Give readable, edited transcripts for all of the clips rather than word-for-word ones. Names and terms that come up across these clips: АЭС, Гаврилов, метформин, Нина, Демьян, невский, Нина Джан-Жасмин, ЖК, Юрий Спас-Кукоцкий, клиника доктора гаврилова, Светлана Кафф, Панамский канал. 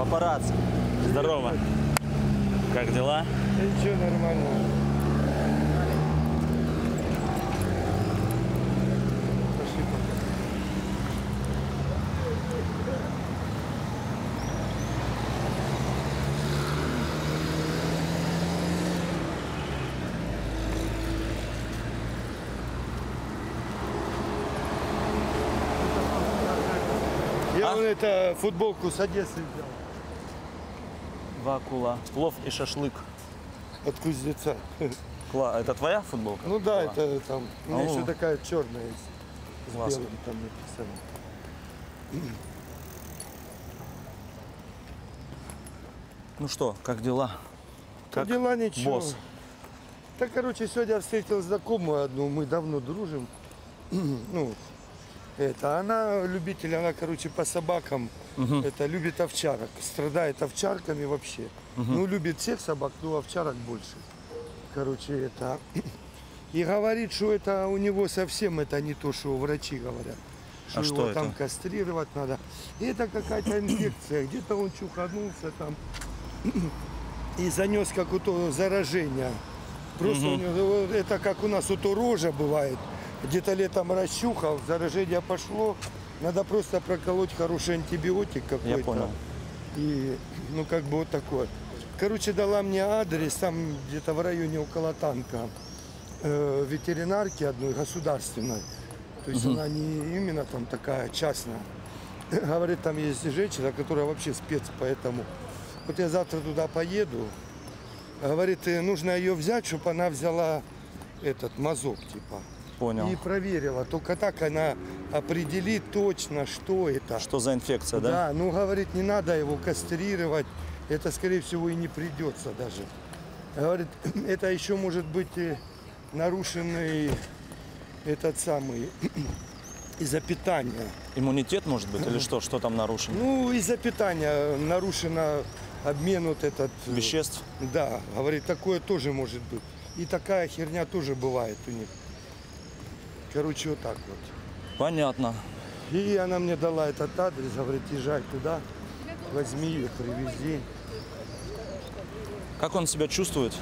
Папарацци. Здорово. Как дела? Ничего, нормально. Пошли пока. Я вон это футболку с Одессы взял. Два кула. Плов и шашлык. От кузнеца. Кла. Это твоя футболка? Ну да, кла. Это там. У меня еще такая черная есть. С белым там написано. Ну что, как дела? Как дела, ничего. Босс? Да, короче, сегодня я встретил знакомую одну. Мы давно дружим. Ну, это она любитель, она, короче, по собакам. Это любит овчарок, страдает овчарками вообще. Ну, любит всех собак, но овчарок больше. Короче, это... И говорит, что это у него совсем это не то, что врачи говорят. Что его это? Там кастрировать надо. И это какая-то инфекция. Где-то он чуханулся там и занес какое-то заражение. Просто у него, это как у нас вот рожа бывает. Где-то летом расчухал, заражение пошло. Надо просто проколоть хороший антибиотик какой-то. Я понял. И, ну, как бы вот такое. Короче, дала мне адрес, там где-то в районе около танка, ветеринарки одной государственной. То есть она не именно там такая частная. Говорит, там есть женщина, которая вообще спец по этому. Вот я завтра туда поеду. Говорит, нужно ее взять, чтобы она взяла этот мазок, типа. Понял. И проверила. Только так она определит точно, что это. Что за инфекция, да? Да, ну, говорит, не надо его кастрировать. Это, скорее всего, и не придется даже. Говорит, это еще может быть нарушенный этот самый из-за питания. Иммунитет, может быть, или что? Что там нарушено? Ну, из-за питания нарушено обмен вот этот... Веществ? Да, говорит, такое тоже может быть. И такая херня тоже бывает у них. Короче, вот так вот. Понятно. И она мне дала этот адрес, говорит, езжай туда, возьми ее, привези. Как он себя чувствует?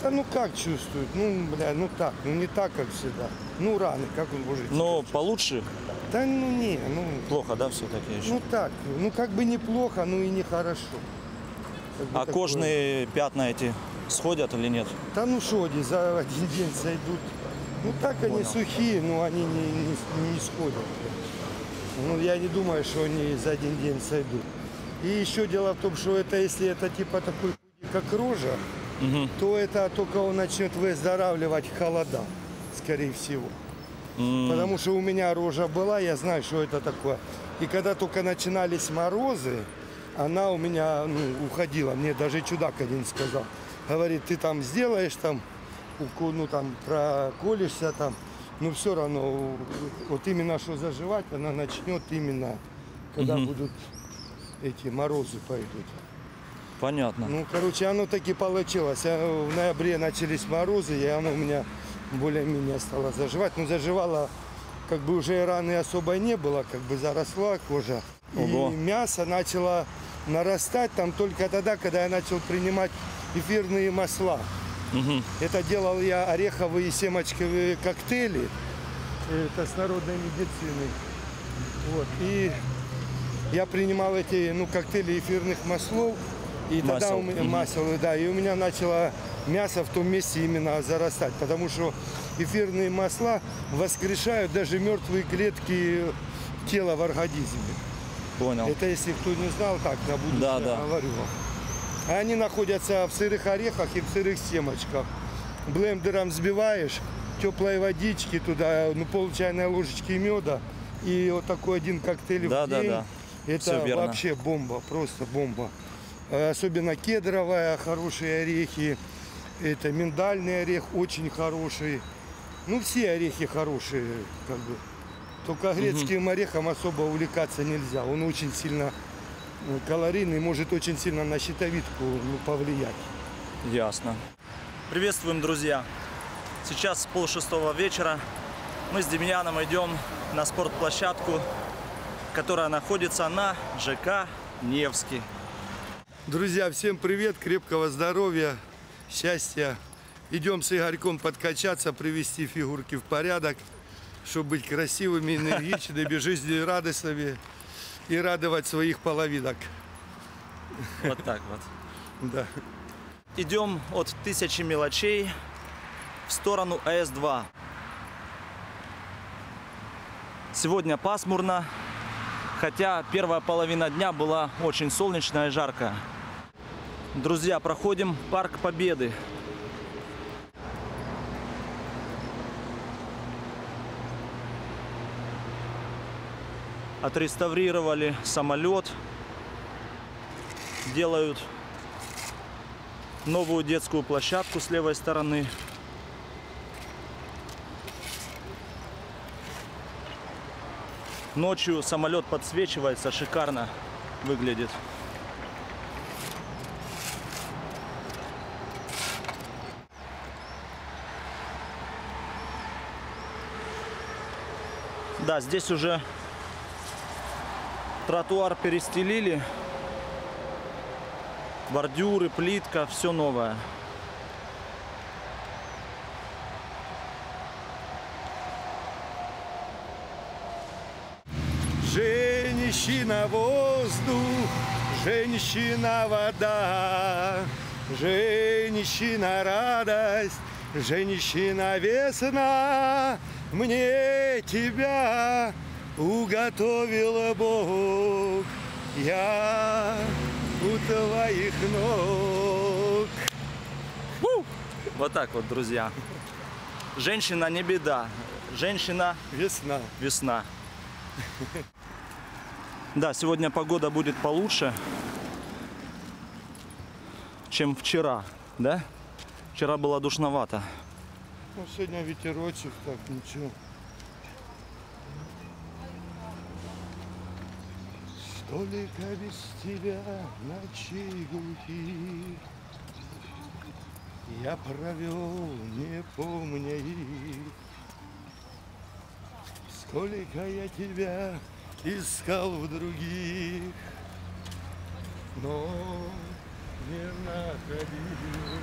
Да ну как чувствует? Ну, бля, ну так, ну не так, как всегда. Ну раны, как он может... Но получше? Да ну не, ну... Плохо, да, все-таки еще? Ну так, ну как бы неплохо, ну и нехорошо. А кожные пятна эти сходят или нет? Да ну что, они за один день сойдут. Ну так понял. Они сухие, но они не исходят. Ну я не думаю, что они за один день сойдут. И еще дело в том, что это если это типа такой как рожа, то это только он начнет выздоравливать холода, скорее всего. Потому что у меня рожа была, я знаю, что это такое. И когда только начинались морозы, она у меня уходила. Мне даже чудак один сказал. Говорит, ты там сделаешь там. Ну там проколешься там, но все равно вот именно что заживать она начнет именно когда будут эти морозы пойдут. Понятно. Ну короче, оно таки получилось. В ноябре начались морозы, и оно у меня более-менее стало заживать. Но заживало как бы уже раны особо не было, как бы заросла кожа. Ого. И мясо начало нарастать там только тогда, когда я начал принимать эфирные масла. Это делал я ореховые и семечковые коктейли. Это с народной медициной. Вот. И я принимал эти коктейли эфирных маслов. И тогда у меня масло, да, и у меня начало мясо в том месте именно зарастать. Потому что эфирные масла воскрешают даже мертвые клетки тела в организме. Понял. Это если кто не знал, так на будущее говорю вам. Они находятся в сырых орехах и в сырых семечках. Блендером взбиваешь, теплой водички туда, ну, пол чайной ложечки меда и вот такой один коктейль в день. Да. Это вообще бомба, просто бомба. Особенно кедровая, хорошие орехи, это миндальный орех очень хороший. Ну, все орехи хорошие, как бы. Только грецким орехом особо увлекаться нельзя, он очень сильно... калорийный, может очень сильно на щитовидку повлиять. Ясно. Приветствуем, друзья. Сейчас 5:30 вечера. Мы с Демьяном идем на спортплощадку, которая находится на ЖК Невский. Друзья, всем привет, крепкого здоровья, счастья. Идем с Игорьком подкачаться, привести фигурки в порядок, чтобы быть красивыми, энергичными, жизнерадостными и радовать своих половинок. Вот так вот. Да. Идем от 1000 мелочей в сторону АЭС-2. Сегодня пасмурно, хотя первая половина дня была очень солнечная и жаркая. Друзья, проходим парк Победы. Отреставрировали самолет, делают новую детскую площадку с левой стороны. Ночью самолет подсвечивается, шикарно выглядит. Да, здесь уже тротуар перестелили, бордюры, плитка, все новое. Женщина воздух, женщина вода, женщина радость, женщина весна, мне тебя уготовила Бог, я у твоих ног. Вот так вот, друзья. Женщина не беда, женщина весна. Весна. Да, сегодня погода будет получше, чем вчера, да? Вчера было душновато. Ну, сегодня ветерочек, так ничего. Только без тебя ночи гулки я провел, не помня их. Сколько я тебя искал в других, но не находил.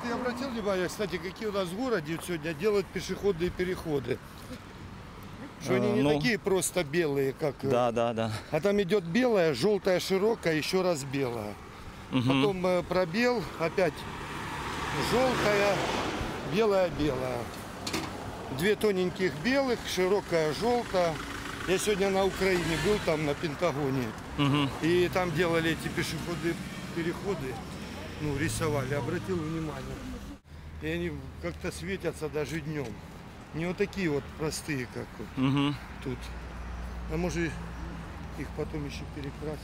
Ты обратил внимание, кстати, какие у нас в городе сегодня делают пешеходные переходы? Что они не такие просто белые, как... Да, да, да. А там идет белая, желтая, широкая, еще раз белая. Угу. Потом пробел, опять желтая, белая, белая. Две тоненьких белых, широкая, желтая. Я сегодня на Украине был, там на Пентагоне. Угу. И там делали эти пешеходные переходы. Ну, рисовали, обратил внимание. И они как-то светятся даже днем. Не вот такие вот простые, как вот тут. А может, их потом еще перекрасят.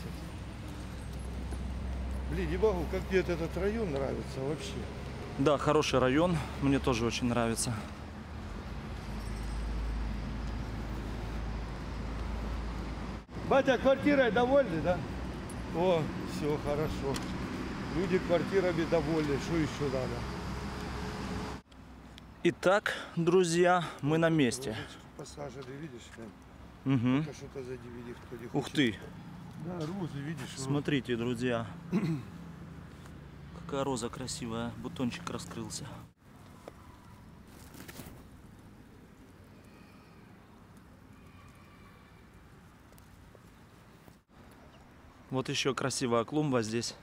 Блин, не могу, как мне этот район нравится вообще. Да, хороший район, мне тоже очень нравится. Батя, квартирой довольны, да? О, все, хорошо. Люди квартирами довольны, что еще надо. Итак, друзья, мы на месте. Посажали, видишь, там? Угу. Что-то сзади видит, кто не хочет. Ух ты! Да, розы, видишь? Смотрите, друзья, какая роза красивая, бутончик раскрылся. Вот еще красивая клумба здесь.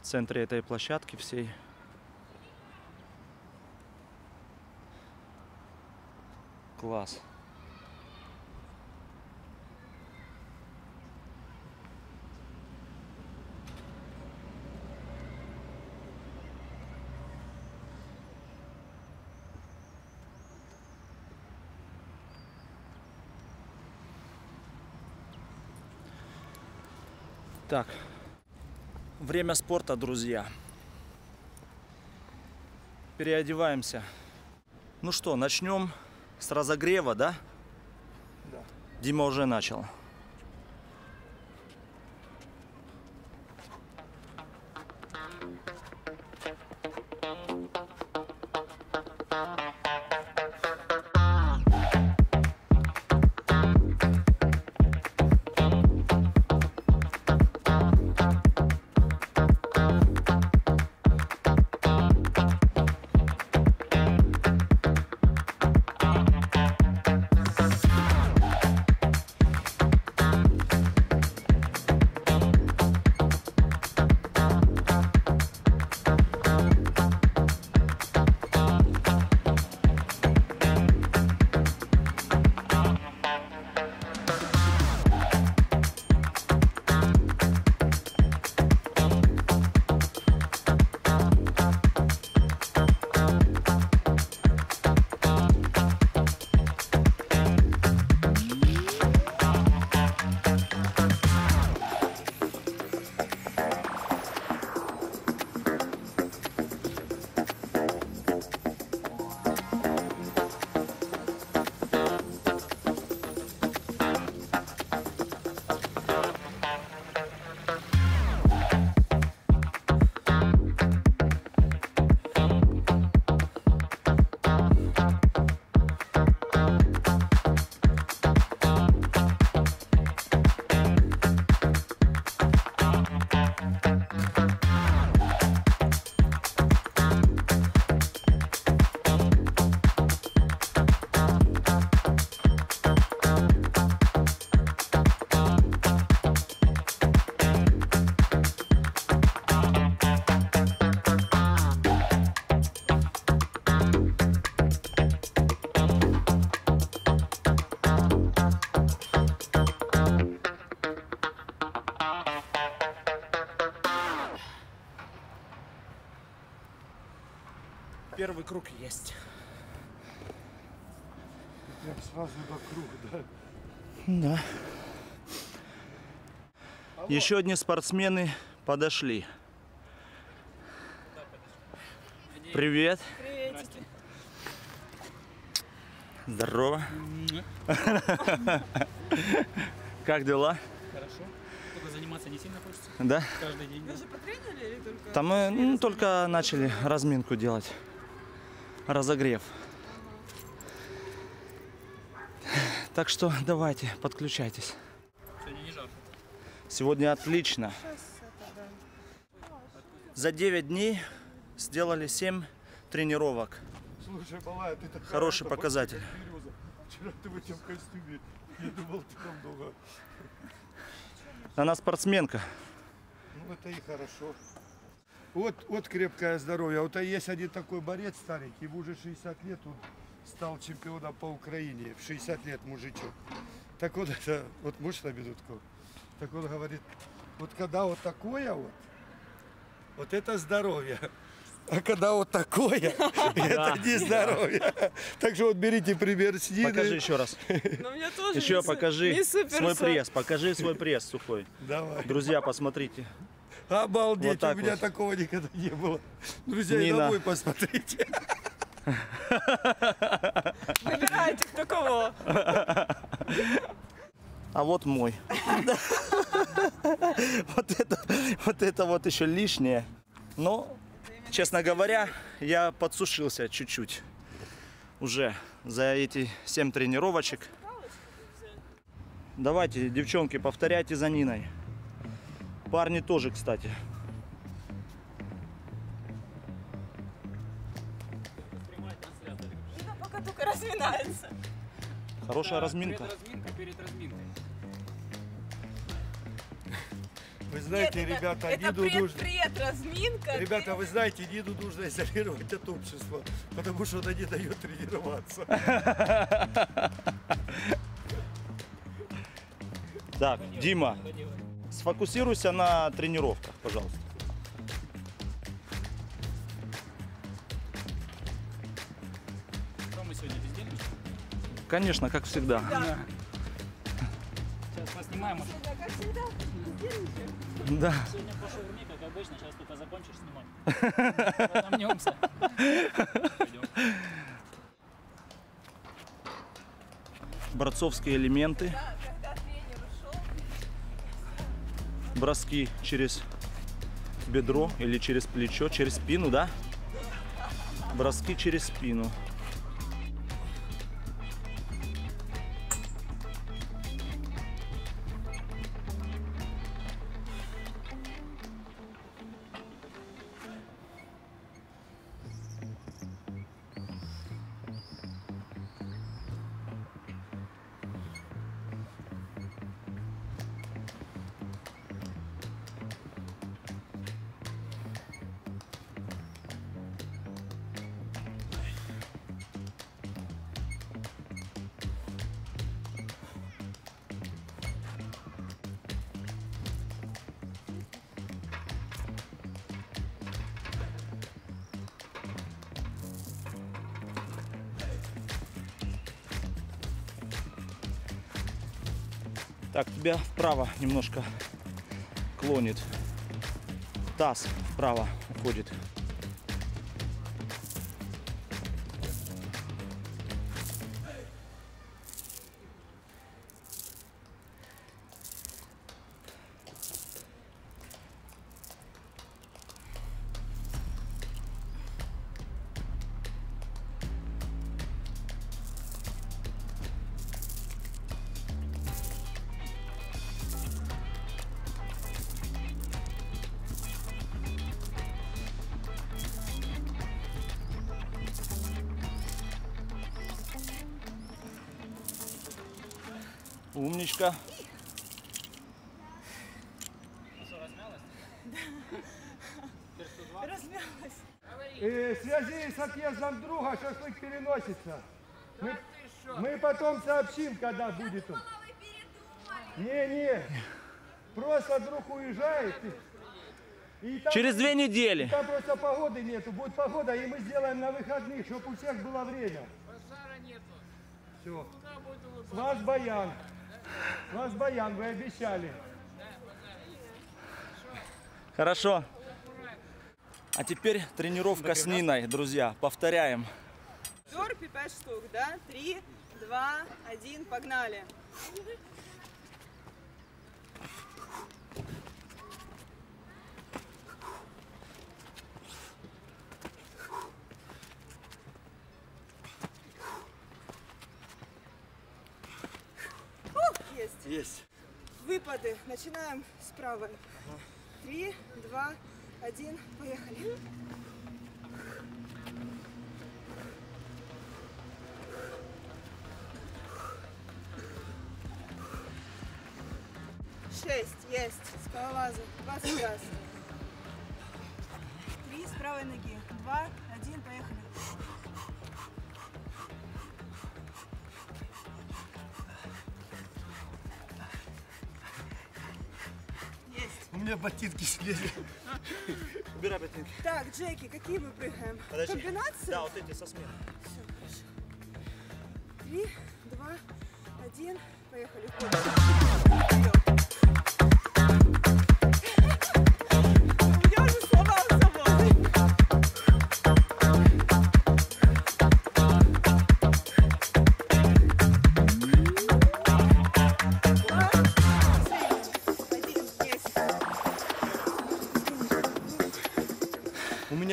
В центре этой площадки всей. Класс. Так. Время спорта, друзья. Переодеваемся. Ну что, начнем с разогрева, да? Да. Дима уже начал. первый круг есть. Прям сразу вокруг, да? Да. Еще одни спортсмены подошли. Привет. Приветики. Здорово. Как дела? Хорошо. Только заниматься не сильно хочется. Да? Каждый день. Вы же потренили или только? Там мы только начали разминку делать. Разогрев. Так что давайте, подключайтесь. Сегодня не жарко. Сегодня отлично. За 9 дней сделали 7 тренировок. Слушай, Балая, ты так хороший показатель. Вчера ты в этом костюме. Я думал, ты там долго. Она спортсменка. Ну это и хорошо. Вот крепкое здоровье. Вот есть один такой борец старик, ему уже 60 лет, он стал чемпионом по Украине. В 60 лет мужичок. Так вот это, вот муж на минутку. Так он говорит, вот когда вот такое вот, вот это здоровье. А когда вот такое, это не здоровье. Так что вот берите пример с Ниной. Покажи еще раз. Еще покажи свой пресс. Покажи свой пресс сухой. Давай. Друзья, посмотрите. Обалдеть, у меня такого никогда не было. Друзья, и на мой посмотрите. Выбирайте, кто кого. А вот мой. Вот это вот еще лишнее. Но... Честно говоря, я подсушился чуть-чуть уже за эти 7 тренировочек. Давайте, девчонки, повторяйте за Ниной. Парни тоже, кстати. Нина пока только разминается. Хорошая разминка. Разминка перед разминкой. Вы знаете, нет, ребята, Нину нужно... разминка. Ребята, вы знаете, Нину нужно изолировать от общества, потому что она не дает тренироваться. Так, Дима, сфокусируйся на тренировках, пожалуйста. Что, мы сегодня бездельничаем? Конечно, как всегда. Сейчас поснимаем. Как всегда. Да. Сегодня пошел в миг, как обычно, сейчас только закончишь снимать. Подомнемся. Борцовские элементы. Броски через бедро или через плечо, через спину, да? Броски через спину. Так, тебя вправо немножко клонит. Таз вправо уходит. Умничка. В связи с отъездом друга шашлык переносится. Мы потом сообщим, когда будет он. Не-не. Просто друг уезжает. Через 2 недели. Там просто погоды нету. Будет погода, и мы сделаем на выходных, чтобы у всех было время. Базара нету. Все. Ваш баян. Ваш баян, вы обещали. Хорошо. А теперь тренировка с Ниной, друзья. Повторяем. Дёрпи 5 штук, да? 3, 2, 1, погнали. Есть. Есть. Выпады. Начинаем с правой. Ага. 3, 2, 1, поехали. Есть, скалолазы, 20 раз. 3 с правой ноги, 2, 1, поехали. Есть. У меня ботинки слезли. Убирай ботинки. Так, Джеки, какие мы прыгаем? Подожди. Комбинации? Да, вот эти со смены. Все, хорошо. 3, 2, 1, поехали.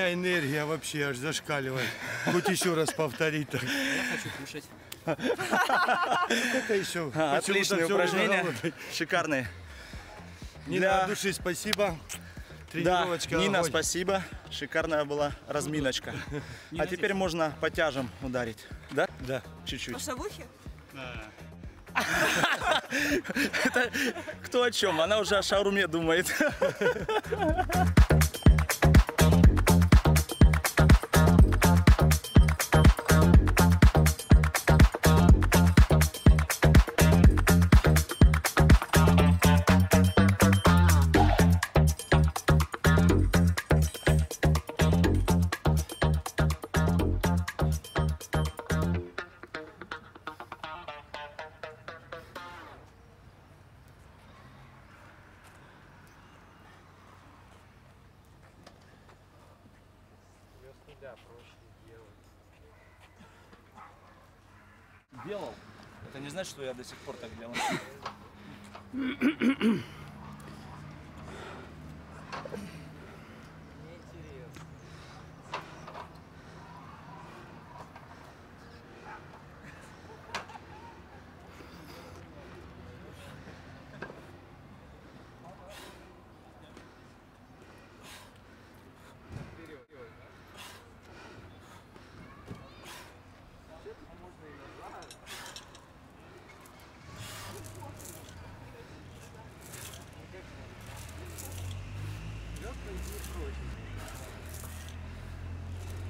Энергия вообще аж зашкаливает. Хоть еще раз повторить так. Я хочу кушать. Это еще отличные упражнения, шикарные. Нина, от души спасибо. Тренировочка. Да, Нина, спасибо. Шикарная была разминочка. А теперь можно по тяжам ударить, да? Да. Чуть-чуть. По шавухе? Да. Кто о чем? Она уже о шауруме думает. Делал. Это не значит, что я до сих пор так делал. Неинтересно.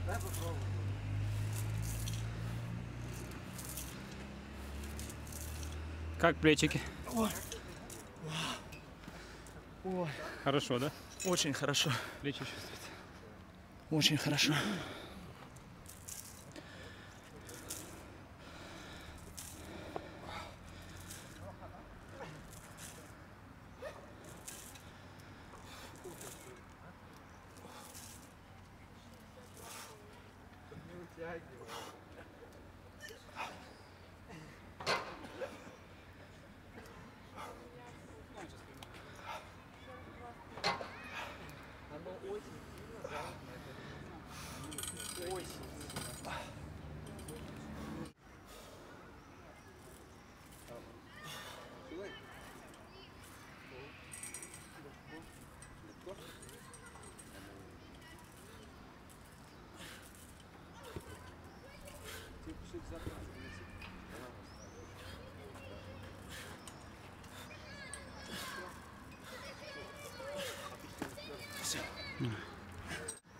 Дай попробуем. Как плечики? О. О. Хорошо, да? Очень хорошо. Плечи чувствуете? Очень хорошо.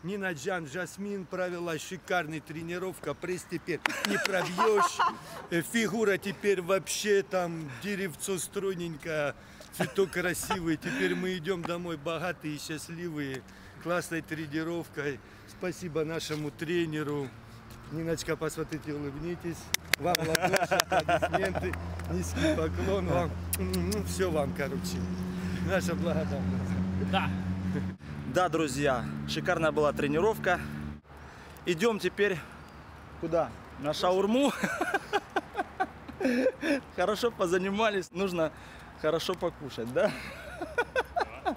Нина Джан-Жасмин провела шикарную тренировку. Пресс теперь не пробьешь. Фигура теперь вообще там деревцо стройненькая. Цветок красивый. Теперь мы идем домой богатые, счастливые, классной тренировкой. Спасибо нашему тренеру. Ниночка, посмотрите, улыбнитесь. Вам ладоши, аплодисменты, низкий поклон вам. Все вам, короче. Наша благодарность. Да. Да, друзья, шикарная была тренировка. Идем теперь куда? На шаурму. Хорошо позанимались, нужно хорошо покушать, да? 100%.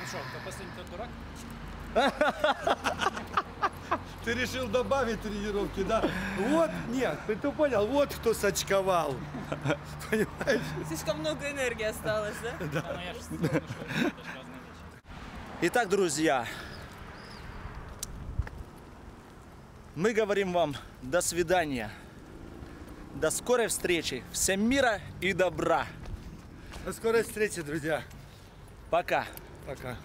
Ну что, кто последний-то дурак? Ты решил добавить тренировки, да? Вот, нет, ты понял, вот кто сочковал. Понимаешь? Слишком много энергии осталось, да? Да. А, ну, я же вспомнил, что это разные вещи. Итак, друзья, мы говорим вам до свидания. До скорой встречи. Всем мира и добра. До скорой встречи, друзья. Пока. Пока.